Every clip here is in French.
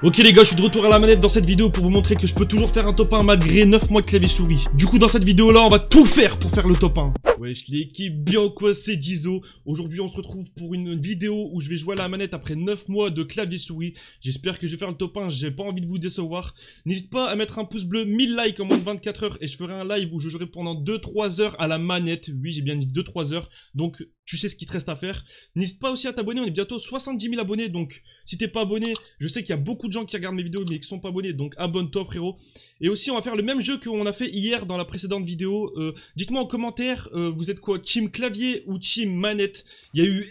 Ok les gars, je suis de retour à la manette dans cette vidéo pour vous montrer que je peux toujours faire un top 1 malgré 9 mois de clavier souris. Du coup dans cette vidéo là on va tout faire pour faire le top 1. Wesh l'équipe, bien quoi, c'est Jizo. Aujourd'hui on se retrouve pour une vidéo où je vais jouer à la manette après 9 mois de clavier souris. J'espère que je vais faire le top 1, j'ai pas envie de vous décevoir. N'hésite pas à mettre un pouce bleu, 1000 likes en moins de 24 heures et je ferai un live où je jouerai pendant 2-3 heures à la manette. Oui j'ai bien dit 2-3 heures, donc tu sais ce qu'il te reste à faire. N'hésite pas aussi à t'abonner, on est bientôt 70 000 abonnés. Donc si t'es pas abonné, je sais qu'il y a beaucoup de gens qui regardent mes vidéos mais qui sont pas abonnés, donc abonne-toi frérot. Et aussi on va faire le même jeu qu'on a fait hier dans la précédente vidéo. Dites-moi en commentaire, vous êtes quoi, team clavier ou team manette? Il y a eu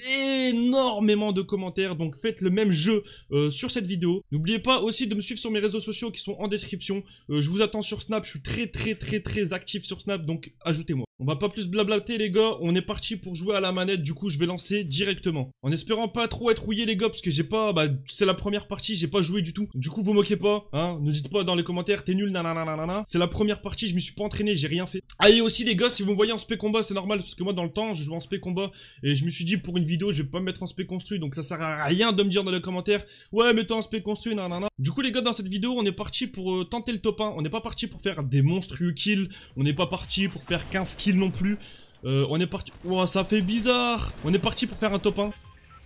énormément de commentaires, donc faites le même jeu sur cette vidéo. N'oubliez pas aussi de me suivre sur mes réseaux sociaux qui sont en description. Je vous attends sur Snap, je suis très actif sur Snap, donc ajoutez-moi. On va pas plus blablater les gars, on est parti pour jouer à la manette, du coup je vais lancer directement. En espérant pas trop être rouillé les gars, parce que j'ai pas, c'est la première partie, j'ai pas joué du tout. Du coup vous moquez pas, hein, ne dites pas dans les commentaires t'es nul, nanana. C'est la première partie, je me suis pas entraîné, j'ai rien fait. Ah et aussi les gars, si vous me voyez en spé combat, c'est normal, parce que moi dans le temps je jouais en spé combat, et je me suis dit pour une vidéo je vais pas me mettre en spé construit, donc ça sert à rien de me dire dans les commentaires, ouais mets-toi en spé construit, nanana. Du coup les gars dans cette vidéo on est parti pour tenter le top 1, on n'est pas parti pour faire des monstrueux kills, on n'est pas parti pour faire 15 kills non plus, on est parti, ouah ça fait bizarre, on est parti pour faire un top 1.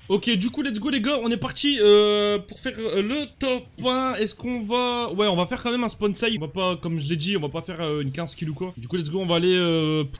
Ok du coup let's go les gars, on est parti pour faire le top 1, est-ce qu'on va, ouais on va faire quand même un spawn save, on va pas, comme je l'ai dit, on va pas faire une 15 kills ou quoi. Du coup let's go, on va aller,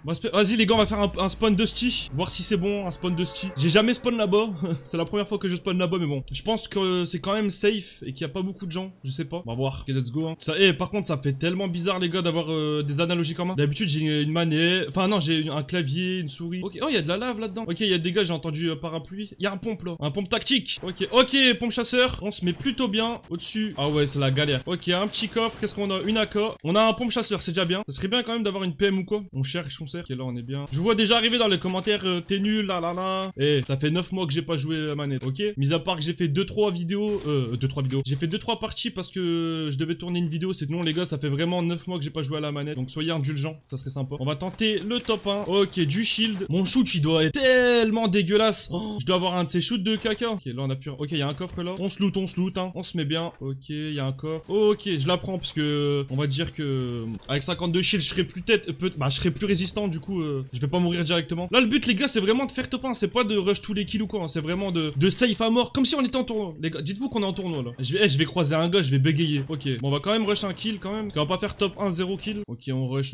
vas-y les gars on va faire un spawn dusty, voir si c'est bon, un spawn dusty. J'ai jamais spawn là-bas, c'est la première fois que je spawn là-bas mais bon, je pense que c'est quand même safe et qu'il y a pas beaucoup de gens, je sais pas, on va voir. Ok let's go, hein. Ça, par contre ça fait tellement bizarre les gars d'avoir des analogies en main. D'habitude j'ai une manette, enfin non j'ai un clavier, une souris. Ok, oh il y a de la lave là-dedans, ok il y a des gars, j'ai entendu parapluie, il y a un pont. Un pompe tactique. Ok, ok, pompe chasseur. On se met plutôt bien au-dessus. Ah ouais, c'est la galère. Ok, un petit coffre. Qu'est-ce qu'on a? Une AK. On a un pompe chasseur, c'est déjà bien. Ça serait bien quand même d'avoir une PM ou quoi. On cherche, on sert. Ok, là on est bien. Je vois déjà arriver dans les commentaires t'es nul, là là là. Eh, ça fait 9 mois que j'ai pas joué à manette. Ok, mis à part que j'ai fait 2-3 vidéos. 2-3 vidéos. J'ai fait 2-3 parties parce que je devais tourner une vidéo. C'est non, les gars, ça fait vraiment 9 mois que j'ai pas joué à la manette. Donc soyez indulgents, ça serait sympa. On va tenter le top 1. Ok, du shield. Mon shoot, il doit être tellement dégueulasse. Oh, je dois avoir un de ces shoot de caca. Ok, là on a pu. Ok, il y a un coffre là. On se loot, hein. On se met bien. Ok, il y a un coffre. Ok, je la prends parce que on va dire que avec 52 shields, je serai plus tête. Je serai plus résistant. Du coup, je vais pas mourir directement. Là, le but, les gars, c'est vraiment de faire top 1. C'est pas de rush tous les kills ou quoi. Hein. C'est vraiment de safe à mort. Comme si on était en tournoi. Les gars, dites-vous qu'on est en tournoi là. Je vais croiser un gars, je vais bégayer. Ok, bon, on va quand même rush un kill quand même. Parce qu'on va pas faire top 1, 0 kill. Ok, on rush.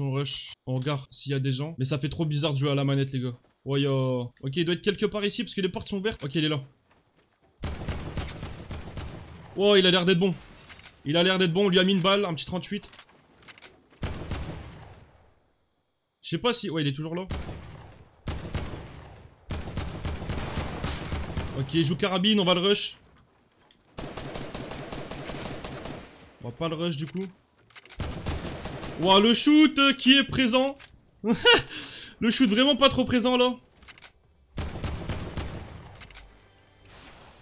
On regarde s'il y a des gens. Mais ça fait trop bizarre de jouer à la manette, les gars. Oh yo. Ok, il doit être quelque part ici parce que les portes sont ouvertes. Ok, il est là. Oh, il a l'air d'être bon. Il a l'air d'être bon. On lui a mis une balle, un petit 38. Je sais pas si... Ouais, il est toujours là. Ok, il joue carabine. On va le rush. On va pas le rush du coup. Oh, le shoot qui est présent. Le shoot vraiment pas trop présent là.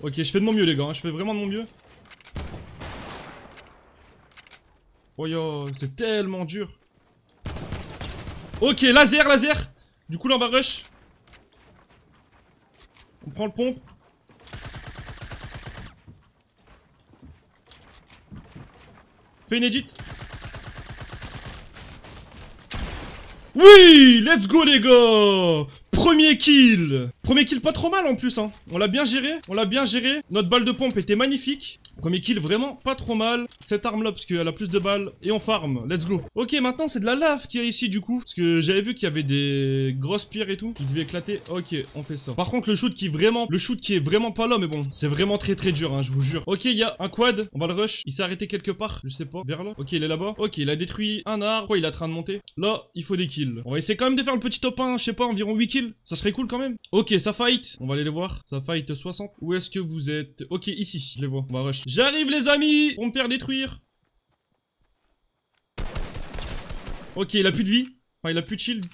Ok, je fais de mon mieux les gars, hein. Je fais vraiment de mon mieux. Oh yo, c'est tellement dur. Ok, laser. Du coup là on va rush. On prend le pompe. Fais une edit. Oui, let's go les gars. Premier kill pas trop mal en plus hein. On l'a bien géré, notre balle de pompe était magnifique. Premier kill vraiment pas trop mal. Cette arme là parce qu'elle a plus de balles. Et on farm, let's go. Ok maintenant c'est de la lave qu'il y a ici du coup. Parce que j'avais vu qu'il y avait des grosses pierres et tout qui devaient éclater, ok on fait ça. Par contre le shoot qui est vraiment pas là. Mais bon c'est vraiment très dur hein, je vous jure. Ok il y a un quad, on va le rush. Il s'est arrêté quelque part, je sais pas, vers là. Ok il est là-bas, ok il a détruit un arbre. Oh, il est en train de monter, là il faut des kills. On va essayer quand même de faire le petit top 1, je sais pas environ 8 kills. Ça serait cool quand même. Ok ça fight, on va aller les voir. Ça fight 60, où est-ce que vous êtes? Ok ici, je les vois, on va rush. J'arrive les amis, on me faire détruire. Ok il a plus de vie. Enfin il a plus de shield.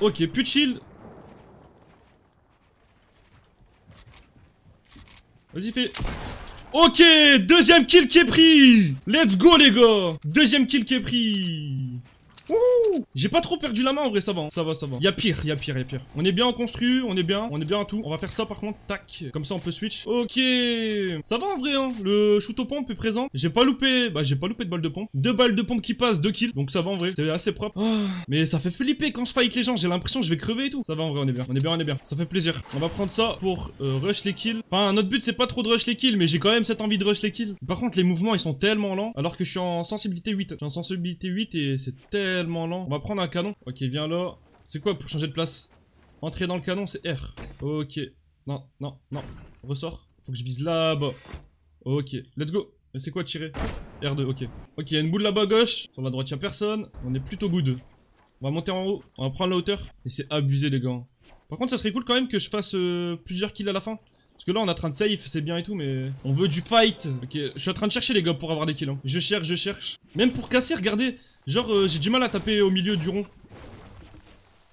Ok plus de shield. Vas-y fais. Ok deuxième kill qui est pris. Let's go les gars. Deuxième kill qui est pris. Wouhou. Wouh! J'ai pas trop perdu la main en vrai, ça va, ça va, ça va. Y'a pire, y'a pire, y'a pire. On est bien en construit, on est bien à tout. On va faire ça par contre, tac. Comme ça on peut switch. Ok. Ça va en vrai, hein. Le shoot aux pompes est présent. J'ai pas loupé, bah j'ai pas loupé de balles de pompe. 2 balles de pompe qui passent, 2 kills. Donc ça va en vrai, c'est assez propre. Oh, mais ça fait flipper quand je fight les gens, j'ai l'impression que je vais crever et tout. Ça va en vrai, on est bien, on est bien, on est bien. Ça fait plaisir. On va prendre ça pour rush les kills. Enfin, notre but c'est pas trop de rush les kills, mais j'ai quand même cette envie de rush les kills. Par contre, les mouvements ils sont tellement lents, alors que je suis en sensibilité 8. Je suis en sensibilité 8 et c'est tellement lent. On va prendre un canon. Ok, viens là. C'est quoi pour changer de place? Entrer dans le canon, c'est R. Ok. Non, non, non. Ressort. Faut que je vise là-bas. Ok, let's go. C'est quoi tirer? R2, ok. Ok, il y a une boule là-bas à gauche. Sur la droite, il n'y a personne. On est plutôt good. On va monter en haut. On va prendre la hauteur. Et c'est abusé, les gars. Par contre, ça serait cool quand même que je fasse plusieurs kills à la fin. Parce que là, on est en train de save, c'est bien et tout, mais on veut du fight. Ok, je suis en train de chercher, les gars, pour avoir des kills. Hein. Je cherche, je cherche. Même pour casser, regardez. Genre, j'ai du mal à taper au milieu du rond.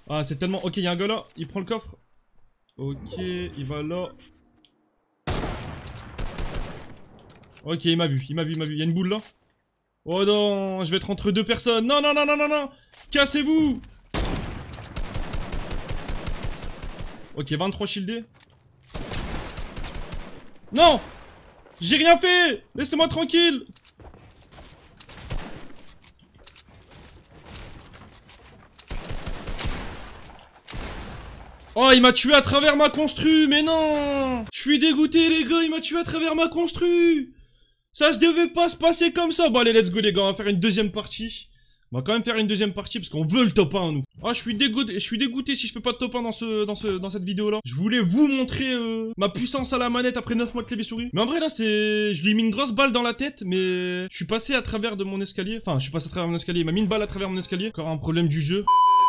Ah, c'est tellement... Ok, il y a un gars là. Il prend le coffre. Ok, il va là. Ok, il m'a vu, il m'a vu, il m'a vu. Il y a une boule là. Oh non, je vais être entre deux personnes. Non, non, non, non, non, non. Cassez-vous. Ok, 23 shieldés. Non, j'ai rien fait. Laissez-moi tranquille. Oh, il m'a tué à travers ma constru, mais non. Je suis dégoûté, les gars, il m'a tué à travers ma constru. Ça se devait pas se passer comme ça. Bon allez, let's go les gars, on va faire une deuxième partie. On va quand même faire une deuxième partie parce qu'on veut le top 1 nous. Ah, je suis dégoûté si je fais pas de top 1 dans cette vidéo là. Je voulais vous montrer ma puissance à la manette après 9 mois de clavier souris. Mais en vrai là c'est... Je lui ai mis une grosse balle dans la tête mais... Je suis passé à travers de mon escalier. Enfin je suis passé à travers mon escalier, il m'a mis une balle à travers mon escalier. Encore un problème du jeu.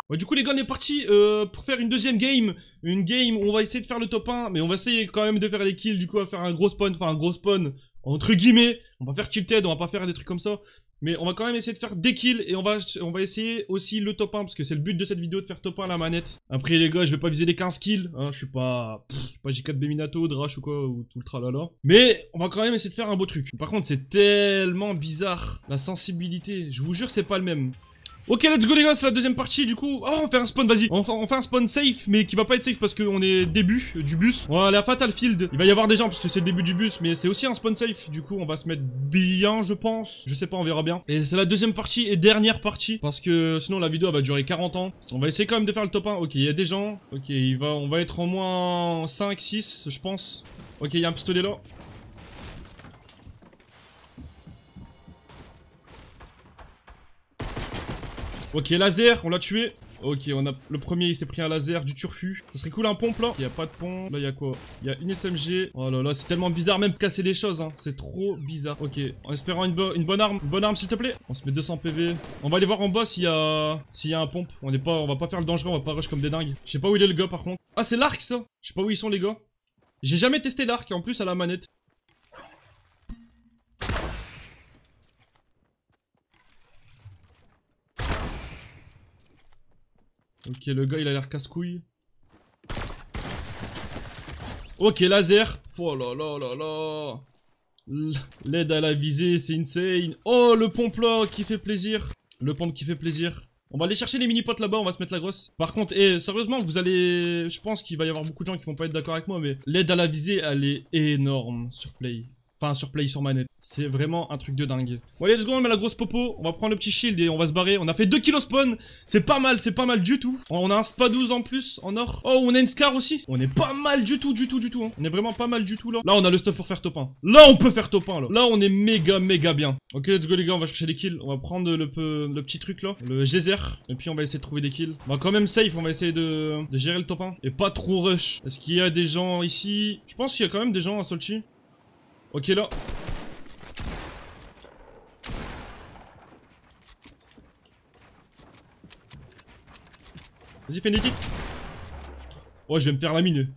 Ouais, du coup les gars on est parti pour faire une deuxième game. Une game où on va essayer de faire le top 1. Mais on va essayer quand même de faire des kills. Du coup on va faire un gros spawn, enfin un gros spawn entre guillemets, on va faire tilted, on va pas faire des trucs comme ça. Mais on va quand même essayer de faire des kills et on va essayer aussi le top 1 parce que c'est le but de cette vidéo de faire top 1 à la manette. Après les gars, je vais pas viser les 15 kills, hein, je suis pas G4B Minato, drash ou quoi ou tout le tralala. Mais on va quand même essayer de faire un beau truc. Par contre, c'est tellement bizarre la sensibilité, je vous jure c'est pas le même. Ok, let's go les gars, c'est la deuxième partie du coup. Oh, on fait un spawn, vas-y. On fait un spawn safe, mais qui va pas être safe parce qu'on est début du bus. On va aller à Fatal Field. Il va y avoir des gens parce que c'est le début du bus, mais c'est aussi un spawn safe. Du coup, on va se mettre bien, je pense. Je sais pas, on verra bien. Et c'est la deuxième partie et dernière partie parce que sinon la vidéo elle va durer 40 ans. On va essayer quand même de faire le top 1. Ok, il y a des gens. Ok, on va être en moins 5, 6, je pense. Ok, il y a un pistolet là. Ok, laser, on l'a tué. Ok, on a le premier, il s'est pris un laser du turfu. Ça serait cool un pompe là. Il y a pas de pompe. Là, il y a quoi? Il y a une SMG. Oh là là, c'est tellement bizarre même casser des choses hein. C'est trop bizarre. Ok, en espérant une bonne arme s'il te plaît. On se met 200 PV. On va aller voir en bas s'il y a un pompe. On va pas faire le dangereux, on va pas rush comme des dingues. Je sais pas où il est le gars par contre. Ah, c'est l'arc ça. Je sais pas où ils sont les gars. J'ai jamais testé l'arc en plus à la manette. Ok, le gars, il a l'air casse-couille. Ok, laser. Oh là là là là. L'aide à la visée, c'est insane. Oh, le pompe là, qui fait plaisir. Le pompe qui fait plaisir. On va aller chercher les mini-potes là-bas, on va se mettre la grosse. Par contre, sérieusement, vous allez... Je pense qu'il va y avoir beaucoup de gens qui vont pas être d'accord avec moi, mais l'aide à la visée, elle est énorme sur Play. Enfin, sur Play, sur manette. C'est vraiment un truc de dingue. Bon, allez, let's go, on met la grosse popo. On va prendre le petit shield et on va se barrer. On a fait 2 kilos spawn. C'est pas mal du tout. On a un spa 12 en plus, en or. Oh, on a une scar aussi. On est pas mal du tout. Hein. On est vraiment pas mal du tout, là. Là, on a le stuff pour faire top 1. Là, on peut faire top 1, là. Là, on est méga bien. Ok, let's go, les gars, on va chercher les kills. On va prendre le petit truc, là. Le geyser. Et puis, on va essayer de trouver des kills. On va quand même safe. On va essayer de gérer le top 1. Et pas trop rush. Est-ce qu'il y a des gens ici? Je pense qu'il y a quand même des gens à Solchi. Ok là. Vas-y, fais une kick. Oh, je vais me faire la mine.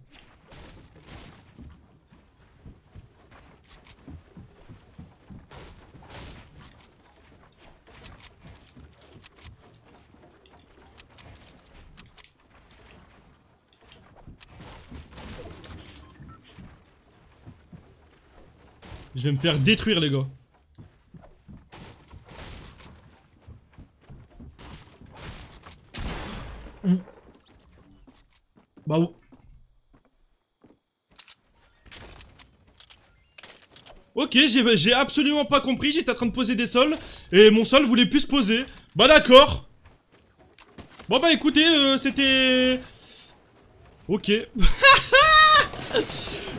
Je vais me faire détruire les gars. Ok, j'ai absolument pas compris, j'étais en train de poser des sols et mon sol voulait plus se poser. Bah d'accord. Bon bah écoutez, c'était... Ok.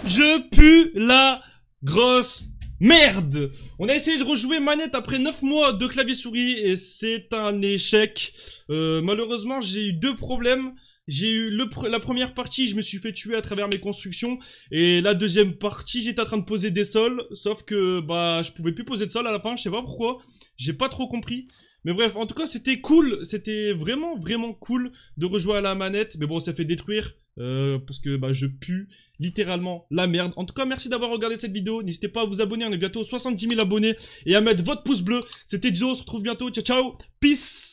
Je pue la grosse merde. On a essayé de rejouer manette après 9 mois de clavier souris et c'est un échec. Malheureusement j'ai eu deux problèmes. J'ai eu la première partie, je me suis fait tuer à travers mes constructions. Et la deuxième partie, j'étais en train de poser des sols. Sauf que, bah, je pouvais plus poser de sol à la fin, je sais pas pourquoi. J'ai pas trop compris. Mais bref, en tout cas, c'était cool. C'était vraiment, vraiment cool de rejouer à la manette. Mais bon, ça fait détruire. Parce que, bah, je pue littéralement la merde. En tout cas, merci d'avoir regardé cette vidéo. N'hésitez pas à vous abonner, on est bientôt 70 000 abonnés. Et à mettre votre pouce bleu. C'était Dizo, on se retrouve bientôt. Ciao, ciao, peace.